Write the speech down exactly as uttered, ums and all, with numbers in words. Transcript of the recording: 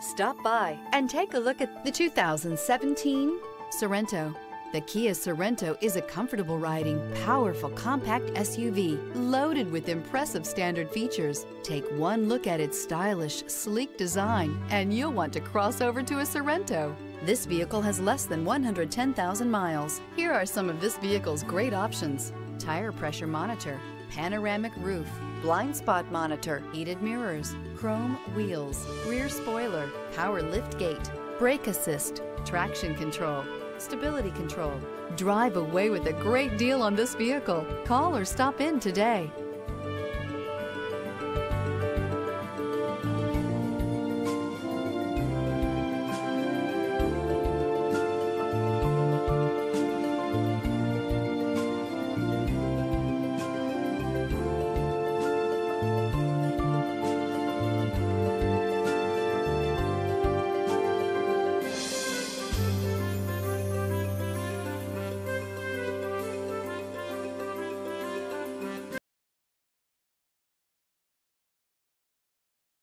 Stop by and take a look at the two thousand seventeen Sorento. The Kia Sorento is a comfortable riding, powerful compact S U V loaded with impressive standard features. Take one look at its stylish, sleek design and you'll want to cross over to a Sorento. This vehicle has less than one hundred ten thousand miles. Here are some of this vehicle's great options: tire pressure monitor, panoramic roof, blind spot monitor, heated mirrors, chrome wheels, rear spoiler, power lift gate, brake assist, traction control, stability control. Drive away with a great deal on this vehicle. Call or stop in today.